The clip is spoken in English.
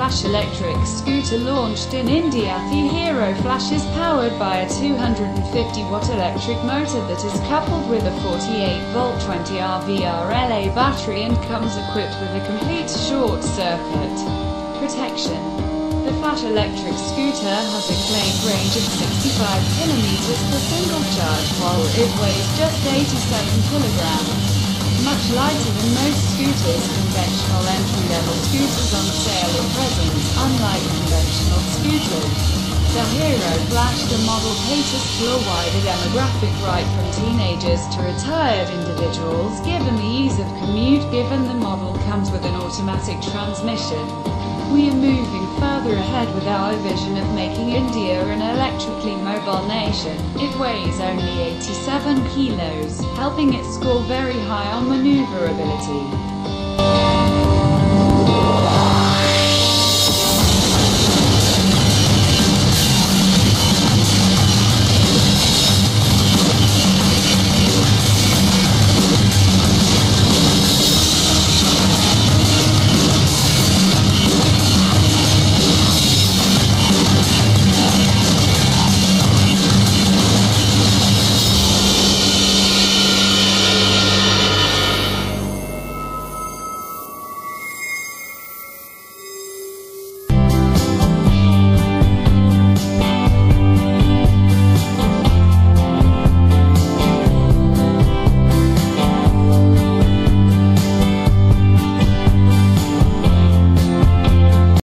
Flash electric scooter launched in India. The Hero Flash is powered by a 250-watt electric motor that is coupled with a 48-volt 20Ah VRLA battery and comes equipped with a complete short-circuit protection. The Flash electric scooter has a claimed range of 65 km per single charge, while it weighs just 87 kg. Much lighter than most scooters, conventional entry-level scooters on sale at present. Unlike conventional scooters, the Hero Flash, the model caters to a wider demographic, right from teenagers to retired individuals. Given the ease of commute, the model comes with an automatic transmission. We are moving further ahead with our vision of making India an electrically mobile nation. It weighs only 87 kilos, helping it score very high on maneuverability.